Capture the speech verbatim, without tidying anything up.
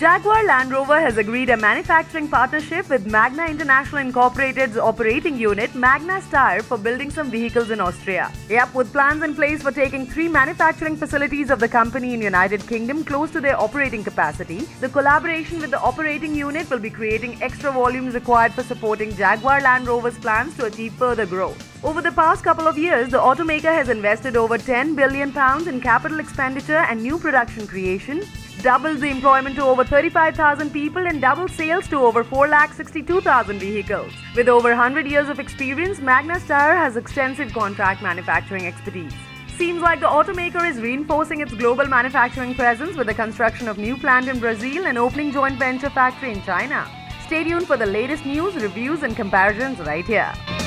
Jaguar Land Rover has agreed a manufacturing partnership with Magna International Incorporated's operating unit, Magna Steyr, for building some vehicles in Austria. Yep, with plans in place for taking three manufacturing facilities of the company in United Kingdom close to their operating capacity, the collaboration with the operating unit will be creating extra volumes required for supporting Jaguar Land Rover's plans to achieve further growth. Over the past couple of years, the automaker has invested over ten billion pounds in capital expenditure and new production creation, doubled the employment to over thirty-five thousand people and doubled sales to over four lakh sixty-two thousand vehicles. With over one hundred years of experience, Magna Steyr has extensive contract manufacturing expertise. Seems like the automaker is reinforcing its global manufacturing presence with the construction of new plant in Brazil and opening joint venture factory in China. Stay tuned for the latest news, reviews and comparisons right here.